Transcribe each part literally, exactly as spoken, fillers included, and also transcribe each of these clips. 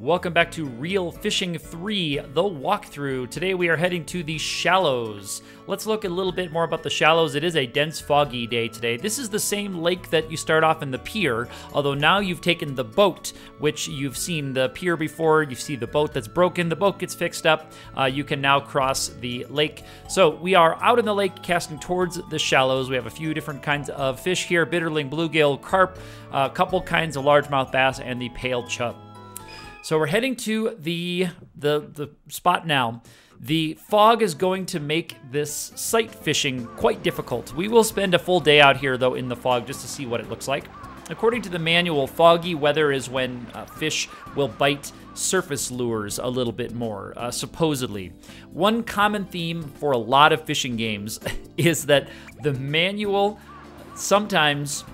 Welcome back to Reel Fishing three, the walkthrough. Today we are heading to the shallows. Let's look a little bit more about the shallows. It is a dense, foggy day today. This is the same lake that you start off in the pier, although now you've taken the boat, which you've seen the pier before. You see the boat that's broken. The boat gets fixed up. Uh, you can now cross the lake. So we are out in the lake casting towards the shallows. We have a few different kinds of fish here, bitterling, bluegill, carp, a couple kinds of largemouth bass, and the pale chub. So we're heading to the, the the spot now. The fog is going to make this sight fishing quite difficult. We will spend a full day out here, though, in the fog just to see what it looks like. According to the manual, foggy weather is when uh, fish will bite surface lures a little bit more, uh, supposedly. One common theme for a lot of fishing games is that the manual sometimes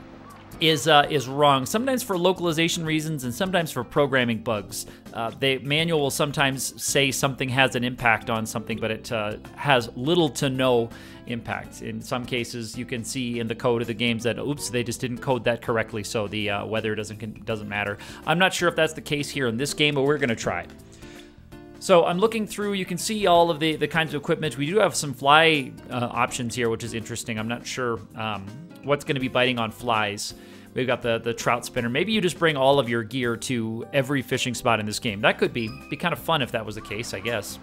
is uh, is wrong, sometimes for localization reasons and sometimes for programming bugs. Uh, the manual will sometimes say something has an impact on something, but it uh, has little to no impact. In some cases, you can see in the code of the games that, oops, they just didn't code that correctly, so the uh, weather doesn't, doesn't matter. I'm not sure if that's the case here in this game, but we're gonna try. So I'm looking through, you can see all of the, the kinds of equipment. We do have some fly uh, options here, which is interesting. I'm not sure um, what's gonna be biting on flies. We've got the, the trout spinner. Maybe you just bring all of your gear to every fishing spot in this game. That could be, be kind of fun if that was the case, I guess.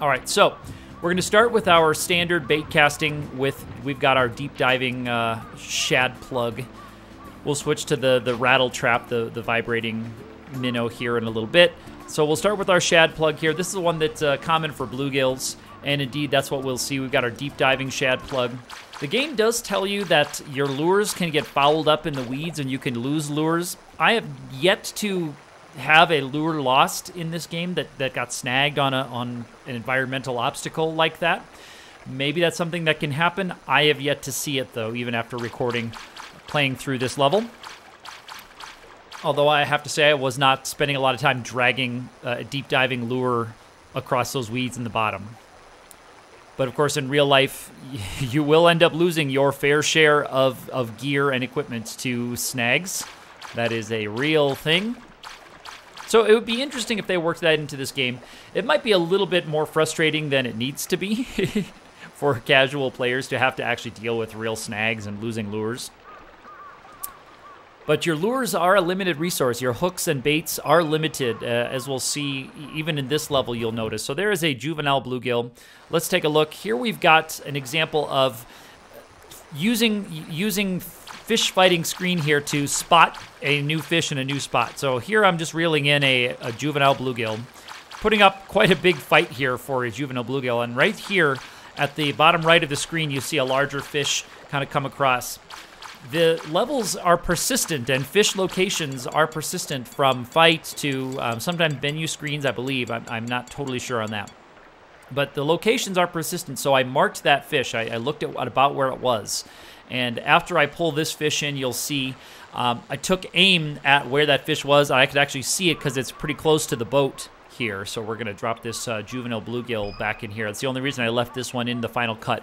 All right, so we're gonna start with our standard bait casting with, we've got our deep diving uh, shad plug. We'll switch to the, the rattle trap, the, the vibrating minnow here in a little bit. So we'll start with our shad plug here. This is the one that's uh, common for bluegills, and indeed that's what we'll see. We've got our deep diving shad plug. The game does tell you that your lures can get fouled up in the weeds and you can lose lures. I have yet to have a lure lost in this game that, that got snagged on, a, on an environmental obstacle like that. Maybe that's something that can happen. I have yet to see it though, even after recording, playing through this level. Although I have to say I was not spending a lot of time dragging uh, a deep diving lure across those weeds in the bottom. But of course in real life, you will end up losing your fair share of, of gear and equipment to snags. That is a real thing. So it would be interesting if they worked that into this game. It might be a little bit more frustrating than it needs to be for casual players to have to actually deal with real snags and losing lures. But your lures are a limited resource. Your hooks and baits are limited, uh, as we'll see even in this level you'll notice. So there is a juvenile bluegill. Let's take a look. Here we've got an example of using, using fish fighting screen here to spot a new fish in a new spot. So here I'm just reeling in a, a juvenile bluegill, putting up quite a big fight here for a juvenile bluegill. And right here at the bottom right of the screen, you see a larger fish kind of come across. The levels are persistent, and fish locations are persistent from fights to um, sometimes menu screens, I believe. I'm, I'm not totally sure on that. But the locations are persistent, so I marked that fish. I, I looked at about where it was. And after I pull this fish in, you'll see um, I took aim at where that fish was. I could actually see it because it's pretty close to the boat here. So we're going to drop this uh, juvenile bluegill back in here. That's the only reason I left this one in the final cut.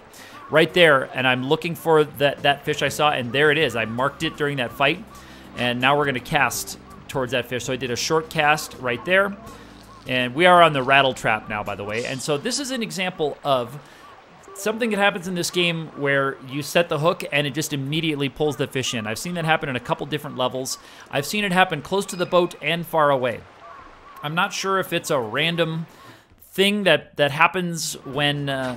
Right there, and I'm looking for that, that fish I saw, and there it is. I marked it during that fight, and now we're going to cast towards that fish. So I did a short cast right there, and we are on the rattle trap now, by the way. And so this is an example of something that happens in this game where you set the hook, and it just immediately pulls the fish in. I've seen that happen in a couple different levels. I've seen it happen close to the boat and far away. I'm not sure if it's a random thing that, that happens when... Uh,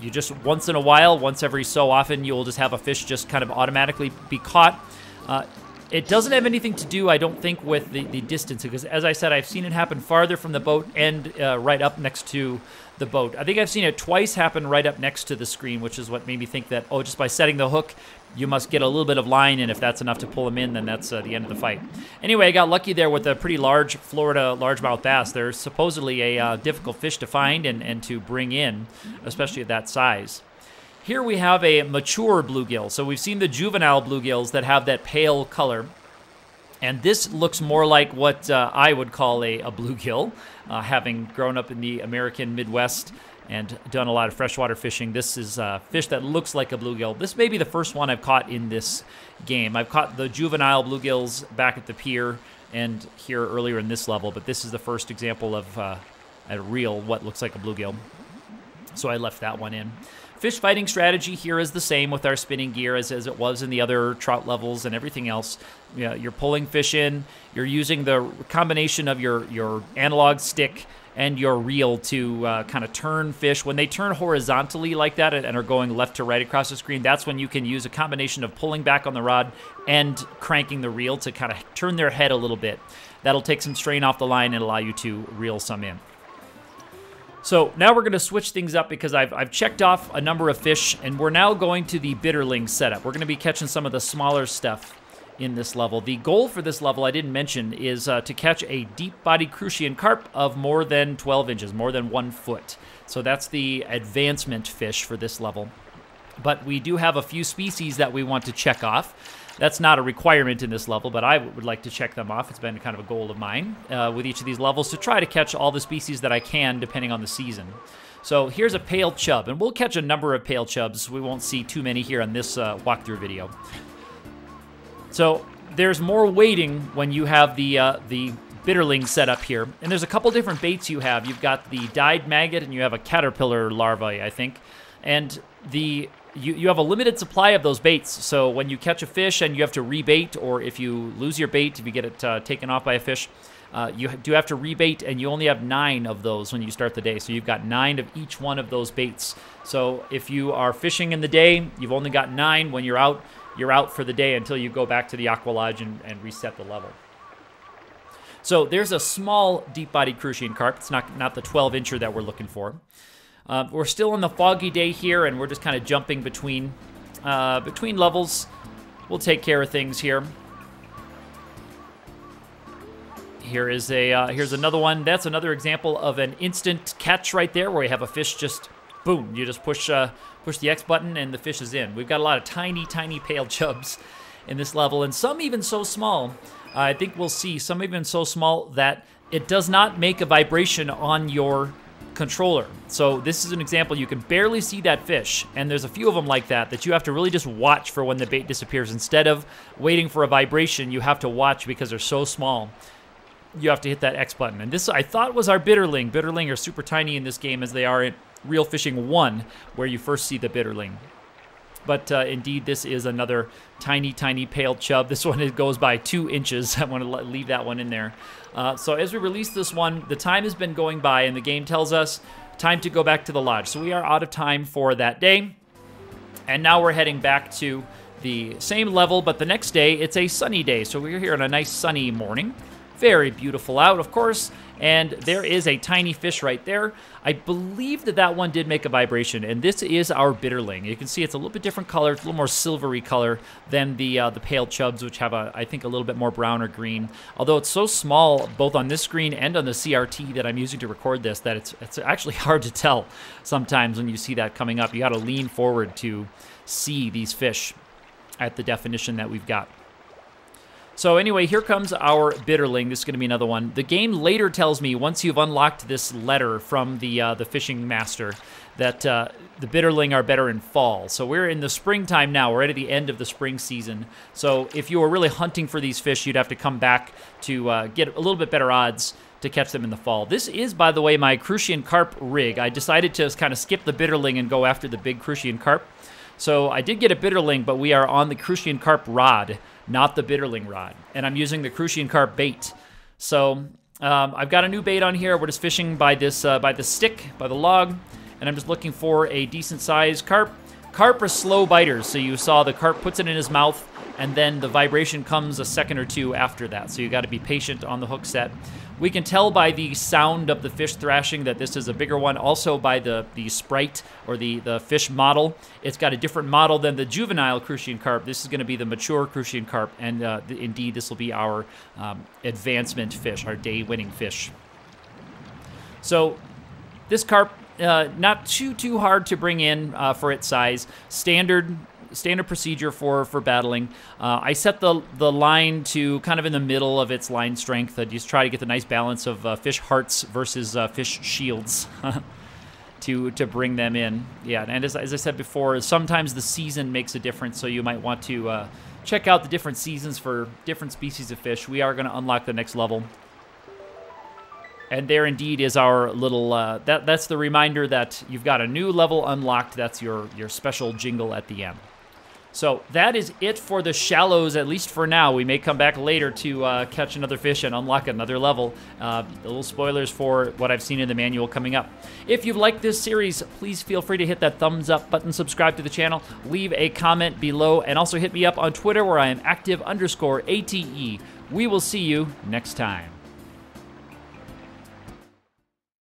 You just, once in a while, once every so often, you'll just have a fish just kind of automatically be caught. Uh, it doesn't have anything to do, I don't think, with the, the distance, because as I said, I've seen it happen farther from the boat and uh, right up next to the boat. I think I've seen it twice happen right up next to the screen, which is what made me think that, oh, just by setting the hook, you must get a little bit of line, and if that's enough to pull them in, then that's uh, the end of the fight. Anyway, I got lucky there with a pretty large Florida largemouth bass. They're supposedly a uh, difficult fish to find and, and to bring in, especially at that size. Here we have a mature bluegill. So we've seen the juvenile bluegills that have that pale color. And this looks more like what uh, I would call a, a bluegill. Uh, having grown up in the American Midwest and done a lot of freshwater fishing, this is a fish that looks like a bluegill. This may be the first one I've caught in this game. I've caught the juvenile bluegills back at the pier and here earlier in this level, but this is the first example of uh, a reel, what looks like a bluegill. So I left that one in. Fish fighting strategy here is the same with our spinning gear as, as it was in the other trout levels and everything else. You know, you're pulling fish in, you're using the combination of your, your analog stick and your reel to uh, kind of turn fish. When they turn horizontally like that and are going left to right across the screen, that's when you can use a combination of pulling back on the rod and cranking the reel to kind of turn their head a little bit. That'll take some strain off the line and allow you to reel some in. So now we're gonna switch things up because I've, I've checked off a number of fish and we're now going to the bitterling setup. We're gonna be catching some of the smaller stuff in this level. The goal for this level, I didn't mention, is uh, to catch a deep-bodied Crucian carp of more than twelve inches, more than one foot. So that's the advancement fish for this level. But we do have a few species that we want to check off. That's not a requirement in this level, but I would like to check them off. It's been kind of a goal of mine uh, with each of these levels to try to catch all the species that I can depending on the season. So here's a pale chub, and we'll catch a number of pale chubs. We won't see too many here on this uh, walkthrough video. So there's more waiting when you have the, uh, the bitterling set up here. And there's a couple different baits you have. You've got the dyed maggot, and you have a caterpillar larvae, I think. And the... You, you have a limited supply of those baits, so when you catch a fish and you have to rebait, or if you lose your bait, if you get it uh, taken off by a fish, uh, you do have to rebait, and you only have nine of those when you start the day. So you've got nine of each one of those baits. So if you are fishing in the day, you've only got nine. When you're out, you're out for the day until you go back to the Aqualodge and, and reset the level. So there's a small deep-bodied Crucian carp. It's not, not the twelve-incher that we're looking for. Uh, we're still in the foggy day here, and we're just kind of jumping between uh, between levels. We'll take care of things here. Here is a uh, here's another one. That's another example of an instant catch right there, where you have a fish just boom. You just push uh, push the X button, and the fish is in. We've got a lot of tiny, tiny pale chubs in this level, and some even so small. Uh, I think we'll see some even so small that it does not make a vibration on your controller. So this is an example. You can barely see that fish, and there's a few of them like that that you have to really just watch for when the bait disappears. Instead of waiting for a vibration, you have to watch because they're so small. You have to hit that X button. And this, I thought, was our bitterling. Bitterling are super tiny in this game, as they are in Reel Fishing one, where you first see the bitterling. But uh, indeed, this is another tiny, tiny pale chub. This one, it goes by two inches. I want to leave that one in there. Uh, so as we release this one, the time has been going by, and the game tells us time to go back to the lodge. So we are out of time for that day. And now we're heading back to the same level, but the next day, it's a sunny day. So we're here on a nice sunny morning. Very beautiful out, of course. And there is a tiny fish right there. I believe that that one did make a vibration, and this is our bitterling. You can see it's a little bit different color. It's a little more silvery color than the uh, the pale chubs, which have, a, I think, a little bit more brown or green. Although it's so small, both on this screen and on the C R T that I'm using to record this, that it's, it's actually hard to tell sometimes when you see that coming up. You gotta lean forward to see these fish at the definition that we've got. So anyway, here comes our bitterling. This is going to be another one. The game later tells me, once you've unlocked this letter from the uh, the fishing master, that uh, the bitterling are better in fall. So we're in the springtime now. We're right at the end of the spring season. So if you were really hunting for these fish, you'd have to come back to uh, get a little bit better odds to catch them in the fall. This is, by the way, my Crucian carp rig. I decided to kind of skip the bitterling and go after the big Crucian carp. So I did get a bitterling, but we are on the Crucian carp rod, not the bitterling rod. And I'm using the Crucian carp bait. So um, I've got a new bait on here. We're just fishing by this, uh, by the stick, by the log. And I'm just looking for a decent-sized carp. Carp are slow biters. So you saw the carp puts it in his mouth, and then the vibration comes a second or two after that. So you got to be patient on the hook set. We can tell by the sound of the fish thrashing that this is a bigger one. Also by the, the sprite, or the, the fish model. It's got a different model than the juvenile Crucian carp. This is going to be the mature Crucian carp, and uh, th indeed this will be our um, advancement fish, our day-winning fish. So this carp, uh, not too, too hard to bring in uh, for its size. Standard... Standard procedure for for battling. Uh, I set the the line to kind of in the middle of its line strength. I just try to get the nice balance of uh, fish hearts versus uh, fish shields to to bring them in. Yeah, and as, as I said before, sometimes the season makes a difference, so you might want to uh, check out the different seasons for different species of fish. We are going to unlock the next level. And there indeed is our little, uh, that, that's the reminder that you've got a new level unlocked. That's your, your special jingle at the end. So that is it for the shallows, at least for now. We may come back later to uh, catch another fish and unlock another level. Uh, little spoilers for what I've seen in the manual coming up. If you've liked this series, please feel free to hit that thumbs up button, subscribe to the channel, leave a comment below, and also hit me up on Twitter where I am active underscore A T E. We will see you next time.